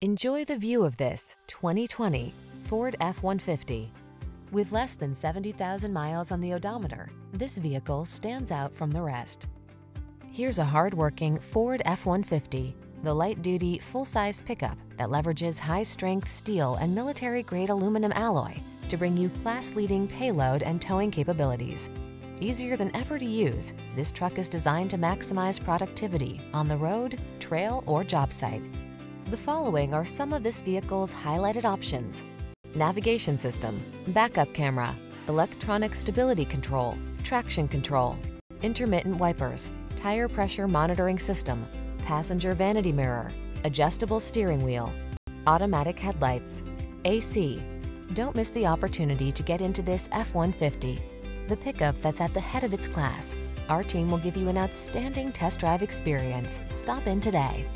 Enjoy the view of this 2020 Ford F-150. With less than 70,000 miles on the odometer, this vehicle stands out from the rest. Here's a hard-working Ford F-150, the light-duty, full-size pickup that leverages high-strength steel and military-grade aluminum alloy to bring you class-leading payload and towing capabilities. Easier than ever to use, this truck is designed to maximize productivity on the road, trail, or job site. The following are some of this vehicle's highlighted options: navigation system, backup camera, electronic stability control, traction control, intermittent wipers, tire pressure monitoring system, passenger vanity mirror, adjustable steering wheel, automatic headlights, AC. Don't miss the opportunity to get into this F-150, the pickup that's at the head of its class. Our team will give you an outstanding test drive experience. Stop in today.